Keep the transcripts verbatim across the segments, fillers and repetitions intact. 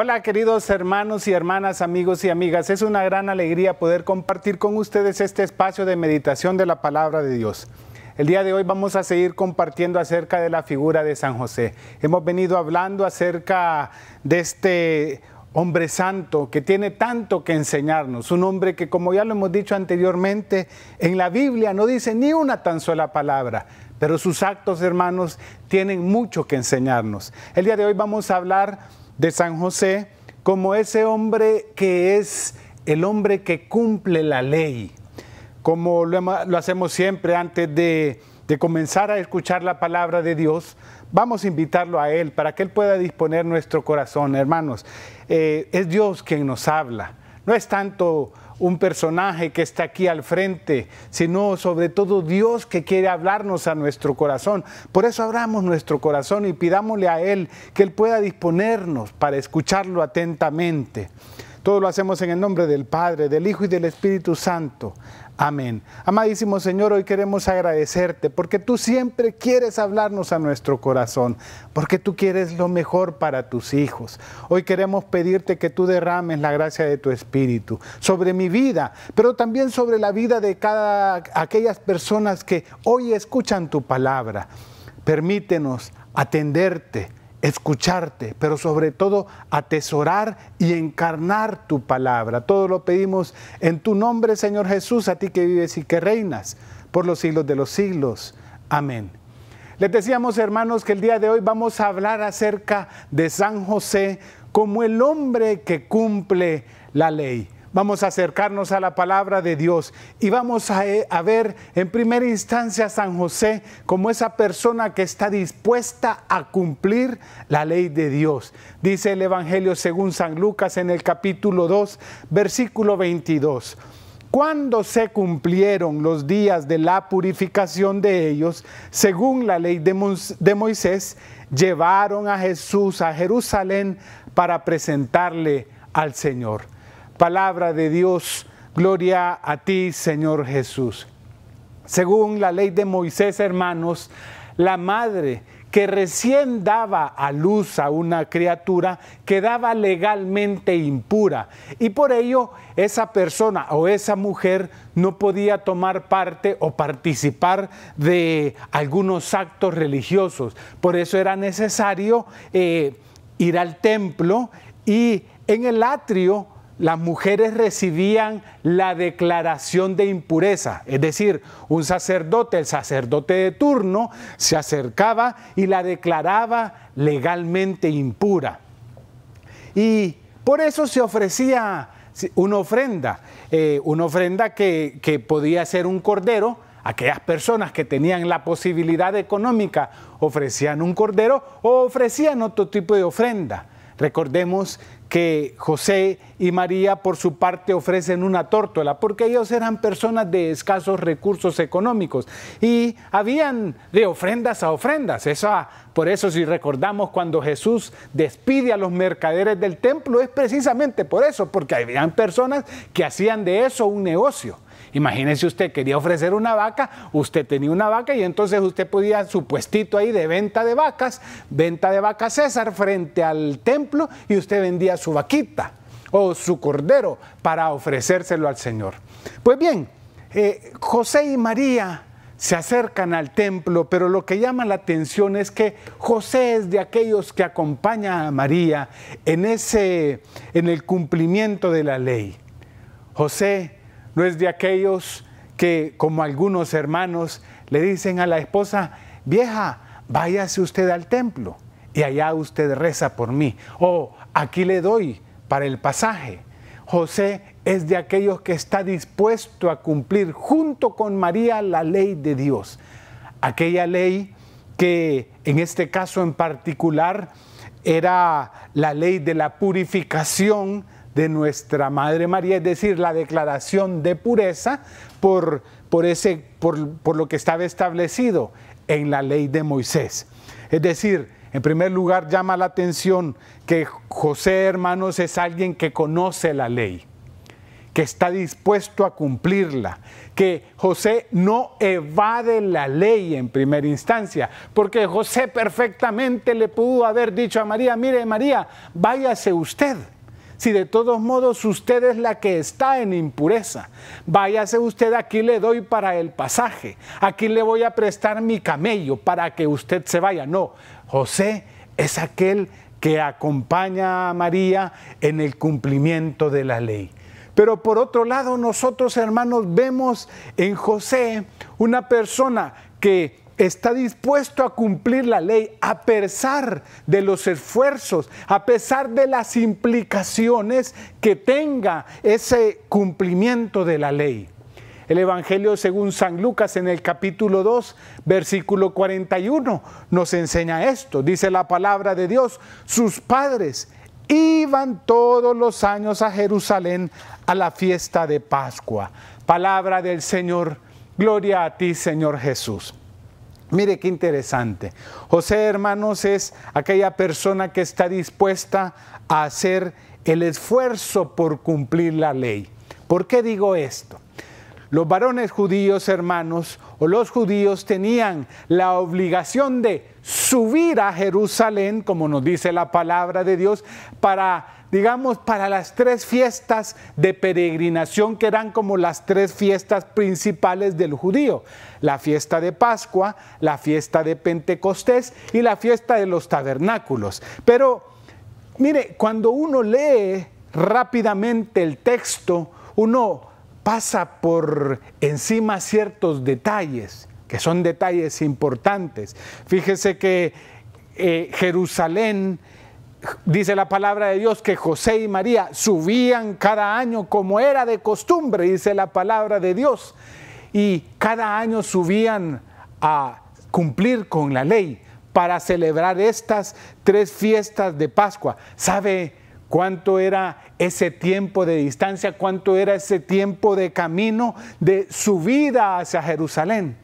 Hola queridos hermanos y hermanas, amigos y amigas, es una gran alegría poder compartir con ustedes este espacio de meditación de la Palabra de Dios. El día de hoy vamos a seguir compartiendo acerca de la figura de San José. Hemos venido hablando acerca de este hombre santo que tiene tanto que enseñarnos, un hombre que, como ya lo hemos dicho anteriormente, en la Biblia no dice ni una tan sola palabra, pero sus actos, hermanos, tienen mucho que enseñarnos. El día de hoy vamos a hablar de San José como ese hombre que es el hombre que cumple la ley. Como lo, lo hacemos siempre antes de, de comenzar a escuchar la palabra de Dios, vamos a invitarlo a Él para que Él pueda disponer nuestro corazón. Hermanos, eh, es Dios quien nos habla. No es tanto un personaje que está aquí al frente, sino sobre todo Dios que quiere hablarnos a nuestro corazón. Por eso abramos nuestro corazón y pidámosle a Él que Él pueda disponernos para escucharlo atentamente. Todo lo hacemos en el nombre del Padre, del Hijo y del Espíritu Santo. Amén. Amadísimo Señor, hoy queremos agradecerte porque tú siempre quieres hablarnos a nuestro corazón, porque tú quieres lo mejor para tus hijos. Hoy queremos pedirte que tú derrames la gracia de tu Espíritu sobre mi vida, pero también sobre la vida de cada aquellas personas que hoy escuchan tu palabra. Permítenos atenderte, escucharte, pero sobre todo atesorar y encarnar tu palabra. Todo lo pedimos en tu nombre, Señor Jesús, a ti que vives y que reinas por los siglos de los siglos. Amén. Les decíamos, hermanos, que el día de hoy vamos a hablar acerca de San José como el hombre que cumple la ley. Vamos a acercarnos a la palabra de Dios y vamos a, a ver en primera instancia a San José como esa persona que está dispuesta a cumplir la ley de Dios. Dice el Evangelio según San Lucas en el capítulo dos, versículo veintidós. Cuando se cumplieron los días de la purificación de ellos, según la ley de, Mo- de Moisés, llevaron a Jesús a Jerusalén para presentarle al Señor. Palabra de Dios, gloria a ti, Señor Jesús. Según la ley de Moisés, hermanos, la madre que recién daba a luz a una criatura quedaba legalmente impura y por ello esa persona o esa mujer no podía tomar parte o participar de algunos actos religiosos. Por eso era necesario eh, ir al templo y en el atrio las mujeres recibían la declaración de impureza, es decir, un sacerdote, el sacerdote de turno, se acercaba y la declaraba legalmente impura. Y por eso se ofrecía una ofrenda, eh, una ofrenda que, que podía ser un cordero. Aquellas personas que tenían la posibilidad económica ofrecían un cordero o ofrecían otro tipo de ofrenda. Recordemos que José y María por su parte ofrecen una tórtola, porque ellos eran personas de escasos recursos económicos y habían de ofrendas a ofrendas. Eso, por eso si recordamos cuando Jesús despide a los mercaderes del templo es precisamente por eso, porque habían personas que hacían de eso un negocio. Imagínese usted, quería ofrecer una vaca, usted tenía una vaca y entonces usted podía su puestito ahí de venta de vacas, venta de vacas César frente al templo y usted vendía su vaquita o su cordero para ofrecérselo al Señor. Pues bien, eh, José y María se acercan al templo, pero lo que llama la atención es que José es de aquellos que acompaña a María en, ese, en el cumplimiento de la ley. José no es de aquellos que, como algunos hermanos, le dicen a la esposa, vieja, váyase usted al templo y allá usted reza por mí. O aquí le doy para el pasaje. José es de aquellos que está dispuesto a cumplir junto con María la ley de Dios. Aquella ley que en este caso en particular era la ley de la purificación de nuestra Madre María, es decir, la declaración de pureza por, por, ese, por, por lo que estaba establecido en la ley de Moisés. Es decir, en primer lugar llama la atención que José, hermanos, es alguien que conoce la ley, que está dispuesto a cumplirla, que José no evade la ley en primera instancia, porque José perfectamente le pudo haber dicho a María: mire María, váyase usted, si de todos modos usted es la que está en impureza, váyase usted, aquí le doy para el pasaje, aquí le voy a prestar mi camello para que usted se vaya. No, José es aquel que acompaña a María en el cumplimiento de la ley. Pero por otro lado, nosotros, hermanos, vemos en José una persona que está dispuesto a cumplir la ley a pesar de los esfuerzos, a pesar de las implicaciones que tenga ese cumplimiento de la ley. El Evangelio según San Lucas, en el capítulo dos, versículo cuarenta y uno, nos enseña esto. Dice la palabra de Dios: sus padres iban todos los años a Jerusalén a la fiesta de Pascua. Palabra del Señor, gloria a ti, Señor Jesús. Mire qué interesante. José, hermanos, es aquella persona que está dispuesta a hacer el esfuerzo por cumplir la ley. ¿Por qué digo esto? Los varones judíos, hermanos, o los judíos tenían la obligación de subir a Jerusalén, como nos dice la palabra de Dios, para, digamos, para las tres fiestas de peregrinación, que eran como las tres fiestas principales del judío: la fiesta de Pascua, la fiesta de Pentecostés y la fiesta de los Tabernáculos. Pero, mire, cuando uno lee rápidamente el texto, uno pasa por encima ciertos detalles, que son detalles importantes. Fíjese que eh, Jerusalén, dice la palabra de Dios, que José y María subían cada año como era de costumbre, dice la palabra de Dios. Y cada año subían a cumplir con la ley para celebrar estas tres fiestas de Pascua. ¿Sabe cuánto era ese tiempo de distancia? ¿Cuánto era ese tiempo de camino de subida hacia Jerusalén?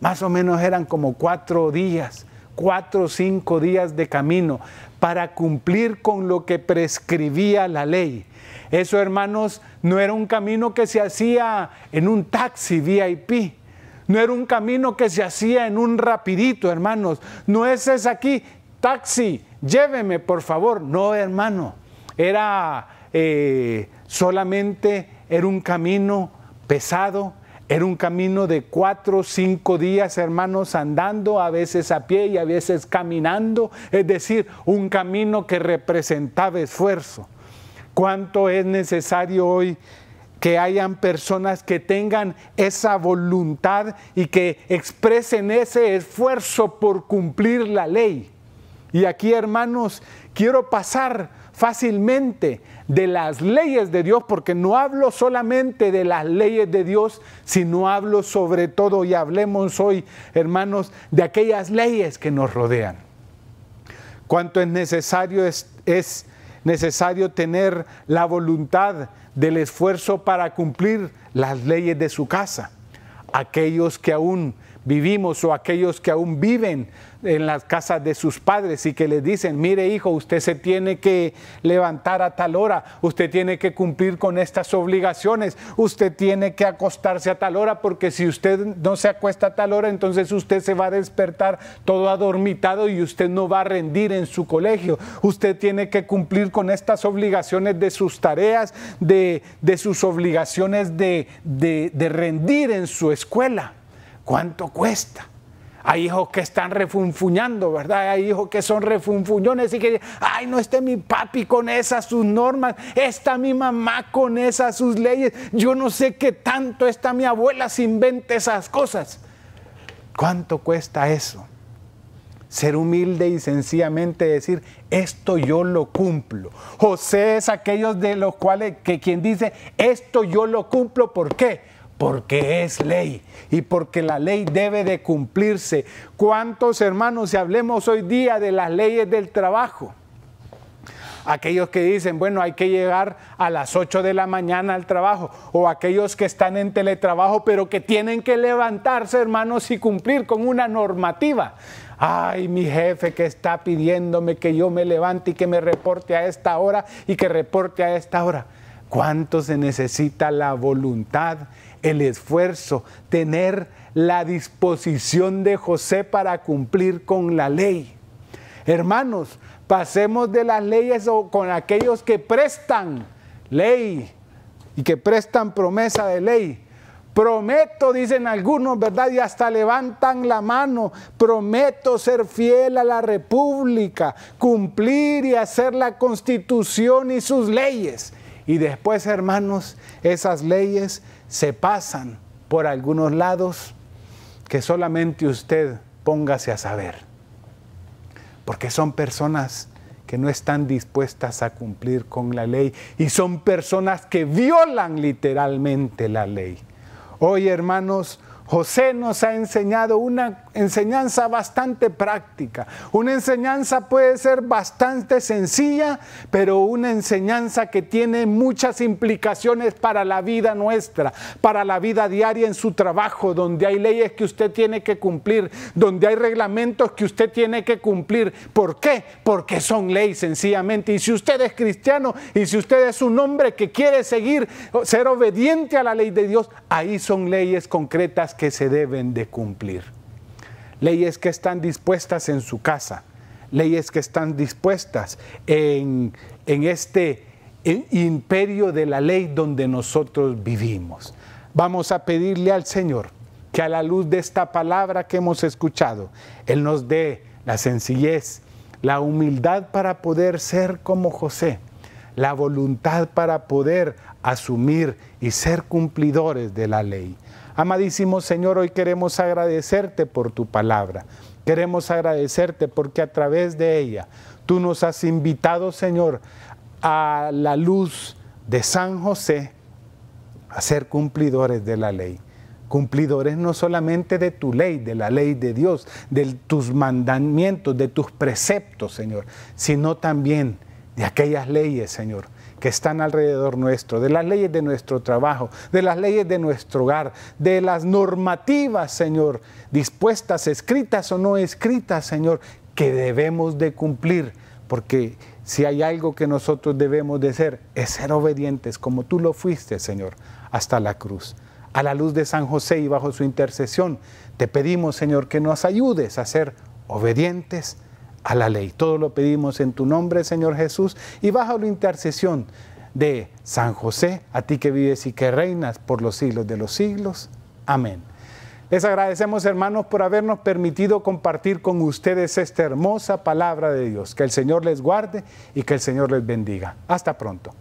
Más o menos eran como cuatro días, cuatro o cinco días de camino para cumplir con lo que prescribía la ley. Eso, hermanos, no era un camino que se hacía en un taxi V I P. No era un camino que se hacía en un rapidito, hermanos. No es ese aquí, taxi, lléveme por favor. No, hermano. Era eh, solamente, era un camino pesado, era un camino de cuatro o cinco días, hermanos, andando, a veces a pie y a veces caminando, es decir, un camino que representaba esfuerzo. ¿Cuánto es necesario hoy que hayan personas que tengan esa voluntad y que expresen ese esfuerzo por cumplir la ley? Y aquí, hermanos, quiero pasar fácilmente de las leyes de Dios, porque no hablo solamente de las leyes de Dios, sino hablo sobre todo, y hablemos hoy, hermanos, de aquellas leyes que nos rodean. Cuánto es necesario, es, es necesario tener la voluntad del esfuerzo para cumplir las leyes de su casa. Aquellos que aún vivimos o aquellos que aún viven en las casas de sus padres y que les dicen: mire hijo, usted se tiene que levantar a tal hora, usted tiene que cumplir con estas obligaciones, usted tiene que acostarse a tal hora, porque si usted no se acuesta a tal hora, entonces usted se va a despertar todo adormitado y usted no va a rendir en su colegio. Usted tiene que cumplir con estas obligaciones de sus tareas, de, de sus obligaciones de, de, de rendir en su escuela. ¿Cuánto cuesta? Hay hijos que están refunfuñando, ¿verdad? Hay hijos que son refunfuñones y que dicen: ay, no esté mi papi con esas sus normas, está mi mamá con esas sus leyes, yo no sé qué tanto está mi abuela, se inventa esas cosas. ¿Cuánto cuesta eso? Ser humilde y sencillamente decir: esto yo lo cumplo. José es aquellos de los cuales que quien dice: esto yo lo cumplo, ¿por qué? Porque es ley y porque la ley debe de cumplirse. ¿Cuántos, hermanos, si hablemos hoy día de las leyes del trabajo? Aquellos que dicen: bueno, hay que llegar a las ocho de la mañana al trabajo, o aquellos que están en teletrabajo pero que tienen que levantarse, hermanos, y cumplir con una normativa. Ay, mi jefe que está pidiéndome que yo me levante y que me reporte a esta hora y que reporte a esta hora. ¿Cuánto se necesita la voluntad, el esfuerzo, tener la disposición de José para cumplir con la ley? Hermanos, pasemos de las leyes o con aquellos que prestan ley y que prestan promesa de ley. Prometo, dicen algunos, ¿verdad? Y hasta levantan la mano. Prometo ser fiel a la República, cumplir y hacer la Constitución y sus leyes. Y después, hermanos, esas leyes se pasan por algunos lados que solamente usted póngase a saber. Porque son personas que no están dispuestas a cumplir con la ley y son personas que violan literalmente la ley. Hoy, hermanos, José nos ha enseñado una enseñanza bastante práctica. Una enseñanza puede ser bastante sencilla, pero una enseñanza que tiene muchas implicaciones para la vida nuestra, para la vida diaria en su trabajo, donde hay leyes que usted tiene que cumplir, donde hay reglamentos que usted tiene que cumplir. ¿Por qué? Porque son leyes, sencillamente. Y si usted es cristiano y si usted es un hombre que quiere seguir, ser obediente a la ley de Dios, ahí son leyes concretas que se deben de cumplir. Leyes que están dispuestas en su casa, leyes que están dispuestas en, en este imperio de la ley donde nosotros vivimos. Vamos a pedirle al Señor que a la luz de esta palabra que hemos escuchado, Él nos dé la sencillez, la humildad para poder ser como José, la voluntad para poder asumir y ser cumplidores de la ley. Amadísimo Señor, hoy queremos agradecerte por tu palabra. Queremos agradecerte porque a través de ella tú nos has invitado, Señor, a la luz de San José a ser cumplidores de la ley. Cumplidores no solamente de tu ley, de la ley de Dios, de tus mandamientos, de tus preceptos, Señor, sino también de aquellas leyes, Señor, que están alrededor nuestro, de las leyes de nuestro trabajo, de las leyes de nuestro hogar, de las normativas, Señor, dispuestas, escritas o no escritas, Señor, que debemos de cumplir, porque si hay algo que nosotros debemos de ser, es ser obedientes, como tú lo fuiste, Señor, hasta la cruz. A la luz de San José y bajo su intercesión, te pedimos, Señor, que nos ayudes a ser obedientes a la ley. Todo lo pedimos en tu nombre, Señor Jesús, y bajo la intercesión de San José, a ti que vives y que reinas por los siglos de los siglos. Amén. Les agradecemos, hermanos, por habernos permitido compartir con ustedes esta hermosa palabra de Dios. Que el Señor les guarde y que el Señor les bendiga. Hasta pronto.